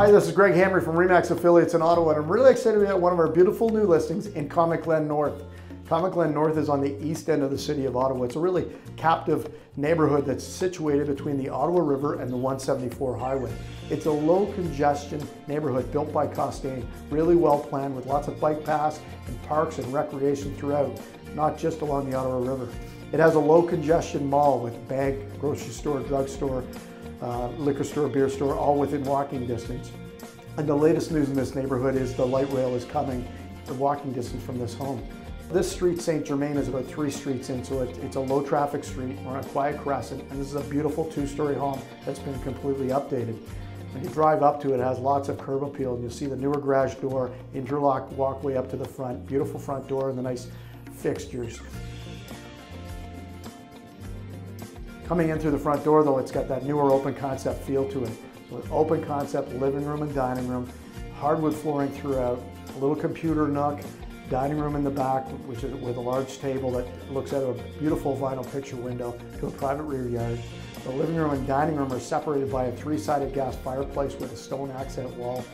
Hi, this is Greg Hamry from RE/MAX Affiliates in Ottawa, and I'm really excited to be at one of our beautiful new listings in Convent Glen North. Convent Glen North is on the east end of the city of Ottawa. It's a really captive neighborhood that's situated between the Ottawa River and the 174 highway. It's a low congestion neighborhood built by Costain, really well planned with lots of bike paths and parks and recreation throughout, not just along the Ottawa River. It has a low congestion mall with bank, grocery store, drugstore, liquor store, beer store, all within walking distance. And the latest news in this neighborhood is the light rail is coming in walking distance from this home. This street, St. Germain, is about 3 streets in, so it's a low traffic street or a quiet crescent, and this is a beautiful 2-story home that's been completely updated. When you drive up to it, it has lots of curb appeal, and you'll see the newer garage door, interlock walkway up to the front, beautiful front door, and the nice fixtures. Coming in through the front door, though, it's got that newer open concept feel to it. So an open concept living room and dining room, hardwood flooring throughout, a little computer nook, dining room in the back, which is with a large table that looks out of a beautiful vinyl picture window to a private rear yard. The living room and dining room are separated by a 3-sided gas fireplace with a stone accent wall.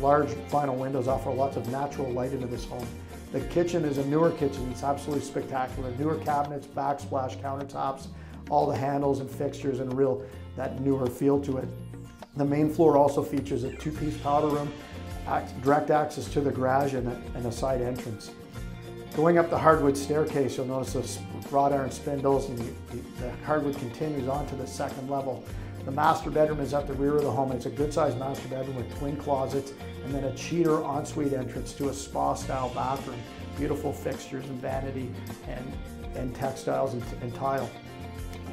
Large vinyl windows offer lots of natural light into this home. The kitchen is a newer kitchen. It's absolutely spectacular. Newer cabinets, backsplash, countertops, all the handles and fixtures, and real that newer feel to it. The main floor also features a 2-piece powder room, direct access to the garage, and a side entrance. Going up the hardwood staircase, you'll notice those wrought iron spindles, and the hardwood continues on to the second level. The master bedroom is at the rear of the home. It's a good-sized master bedroom with twin closets, and then a cheater ensuite entrance to a spa-style bathroom. Beautiful fixtures and vanity and textiles and tile.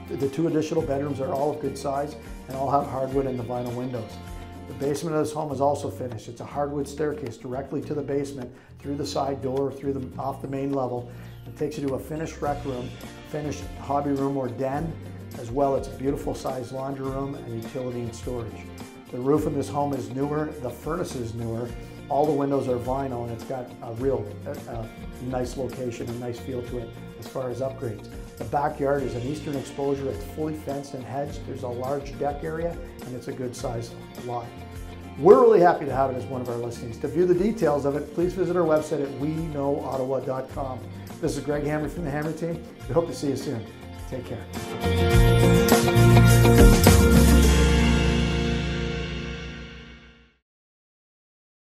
The 2 additional bedrooms are all of good size and all have hardwood and the vinyl windows. The basement of this home is also finished. It's a hardwood staircase directly to the basement through the side door, off the main level. It takes you to a finished rec room, finished hobby room or den, as well as a beautiful sized laundry room and utility and storage. The roof in this home is newer, the furnace is newer, all the windows are vinyl, and it's got a real nice location and nice feel to it as far as upgrades. The backyard is an eastern exposure. It's fully fenced and hedged. There's a large deck area, and it's a good sized lot. We're really happy to have it as one of our listings. To view the details of it, please visit our website at weknowottawa.com. This is Greg Hamry from the Hamry team. We hope to see you soon. Take care.